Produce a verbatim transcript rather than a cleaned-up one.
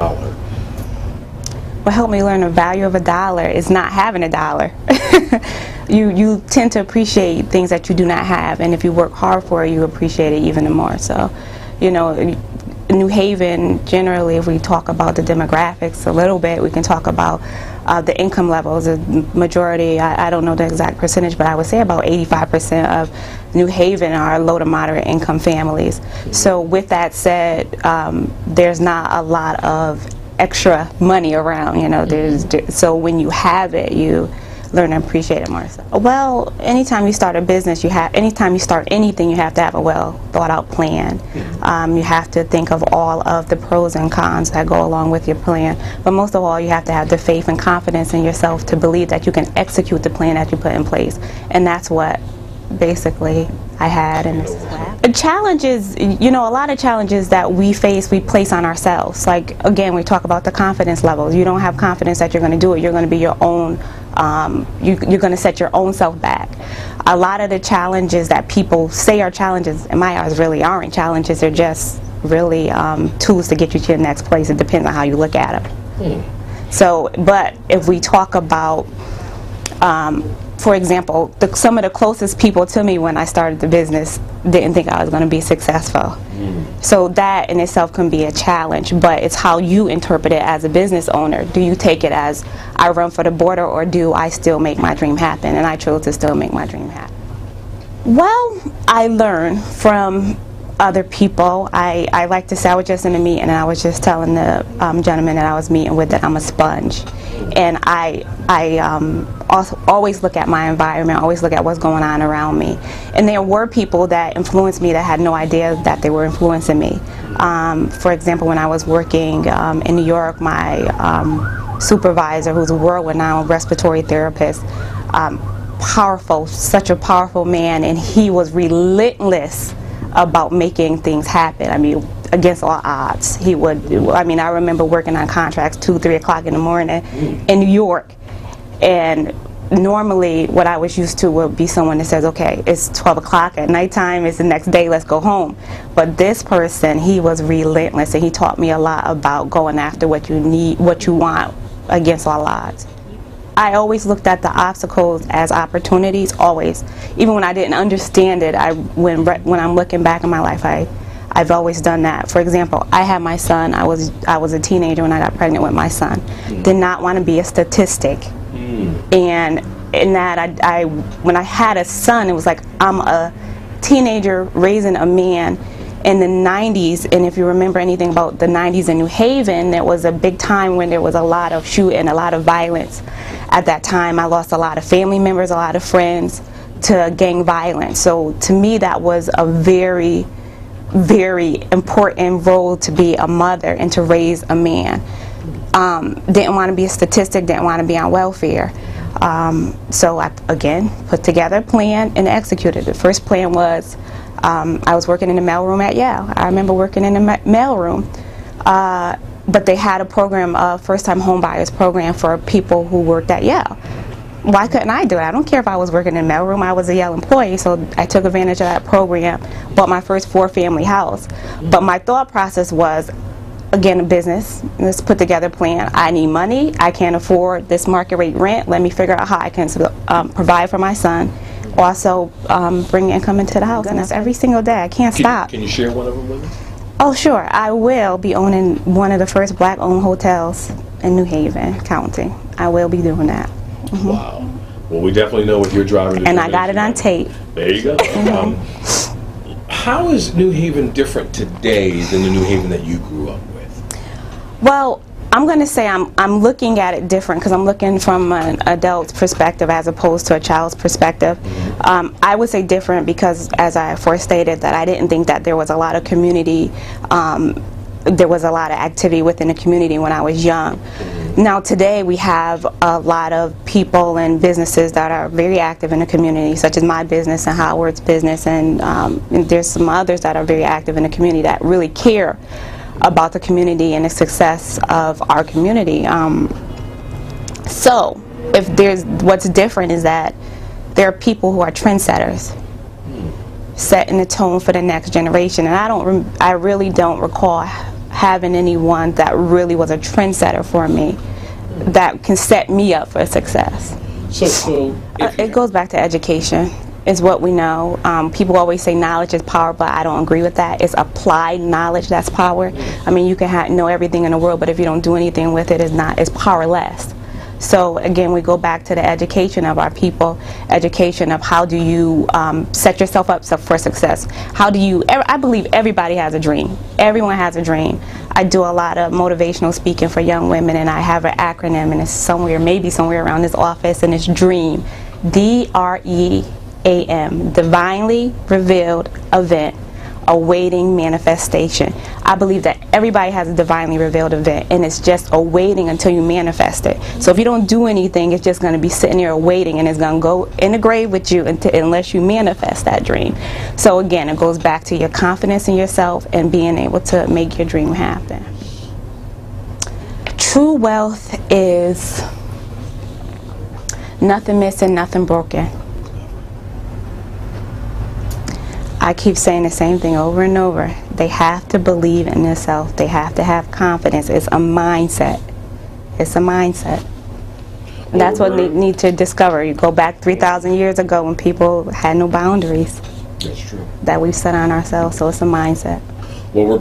Dollar. What helped me learn the value of a dollar is not having a dollar. you you tend to appreciate things that you do not have, and if you work hard for it, you appreciate it even more. So, you know, New Haven, generally, if we talk about the demographics a little bit, we can talk about uh, the income levels. The majority, I, I don't know the exact percentage, but I would say about eighty-five percent of New Haven are low to moderate income families. So with that said, um, there's not a lot of extra money around, you know, there's, so when you have it, you learn to appreciate it more. So, well, anytime you start a business, you have, anytime you start anything, you have to have a well thought out plan. Mm-hmm. Um, you have to think of all of the pros and cons that go along with your plan. But most of all, you have to have the faith and confidence in yourself to believe that you can execute the plan that you put in place. And that's what basically I had in this lab. Challenges, you know, a lot of challenges that we face, we place on ourselves. Like, again, we talk about the confidence levels. You don't have confidence that you're going to do it. You're going to be your own, um, you, you're going to set your own self back. A lot of the challenges that people say are challenges, in my eyes, really aren't challenges. They're just really um, tools to get you to your next place. It depends on how you look at them. Mm. So, but if we talk about, um, for example, the, some of the closest people to me when I started the business didn't think I was going to be successful. Mm-hmm. So that in itself can be a challenge, but it's how you interpret it as a business owner. Do you take it as I run for the border, or do I still make my dream happen? And I chose to still make my dream happen. Well, I learned from other people. I, I like to say, I was just in a meeting and I was just telling the um, gentleman that I was meeting with that I'm a sponge. And I, I um, also always look at my environment, always look at what's going on around me. And there were people that influenced me that had no idea that they were influencing me. Um, for example, when I was working um, in New York, my um, supervisor, who's a world-renowned respiratory therapist, um, powerful, such a powerful man, and he was relentless about making things happen. I mean, against all odds, he would. I mean, I remember working on contracts two, three o'clock in the morning in New York, and normally what I was used to would be someone that says, "Okay, it's twelve o'clock at nighttime. It's the next day. Let's go home." But this person, he was relentless, and he taught me a lot about going after what you need, what you want, against all odds. I always looked at the obstacles as opportunities, always. Even when I didn't understand it, I, when, when I'm looking back in my life, I, I've always done that. For example, I had my son. I was, I was a teenager when I got pregnant with my son. Did not want to be a statistic. Mm. And in that, I, I, when I had a son, it was like I'm a teenager raising a man in the nineties, and if you remember anything about the nineties in New Haven, there was a big time when there was a lot of shooting, a lot of violence. At that time, I lost a lot of family members, a lot of friends to gang violence. So to me, that was a very, very important role to be a mother and to raise a man. Um, didn't want to be a statistic, didn't want to be on welfare. Um, so I, again, put together a plan and executed. The first plan was Um, I was working in the mailroom at Yale. I remember working in the ma mailroom, uh, but they had a program, a first-time home buyers program for people who worked at Yale. Why couldn't I do it? I don't care if I was working in the mailroom. I was a Yale employee, so I took advantage of that program, bought my first four-family house. But my thought process was, again, a business. Let's put together a plan. I need money. I can't afford this market rate rent. Let me figure out how I can um, provide for my son. Also um, bring income into the house, and that's every single day. I can't can stop. You, can you share one of them with me? Oh, sure. I will be owning one of the first black-owned hotels in New Haven County. I will be doing that. Mm-hmm. Wow. Well, we definitely know what you're driving. And I got it on tape. There you go. um, how is New Haven different today than the New Haven that you grew up with? Well, I'm going to say I'm, I'm looking at it different because I'm looking from an adult's perspective as opposed to a child's perspective. Um, I would say different because, as I first stated, that I didn't think that there was a lot of community, um, there was a lot of activity within the community when I was young. Now today we have a lot of people and businesses that are very active in the community, such as my business and Howard's business, and, um, and there's some others that are very active in the community that really care about the community and the success of our community. Um, so, if there's, what's different is that there are people who are trendsetters, setting the tone for the next generation. And I don't, I really don't recall having anyone that really was a trendsetter for me that can set me up for success. Uh, it goes back to education. Is what we know. Um, people always say knowledge is power, but I don't agree with that. It's applied knowledge that's power. I mean, you can ha know everything in the world, but if you don't do anything with it, it's not. It's powerless. So again, we go back to the education of our people, education of how do you um, set yourself up for success. How do you? I believe everybody has a dream. Everyone has a dream. I do a lot of motivational speaking for young women, and I have an acronym, and it's somewhere, maybe somewhere around this office, and it's DREAM, D R E A M, divinely revealed event, awaiting manifestation. I believe that everybody has a divinely revealed event, and it's just awaiting until you manifest it. So if you don't do anything, it's just going to be sitting there waiting, and it's going to go in the grave with you until, unless you manifest that dream. So again, it goes back to your confidence in yourself and being able to make your dream happen. True wealth is nothing missing, nothing broken. I keep saying the same thing over and over. They have to believe in themselves. They have to have confidence. It's a mindset. It's a mindset. And that's what we need to discover. You go back three thousand years ago when people had no boundaries. That's true. That we've set on ourselves, so it's a mindset. Well, we're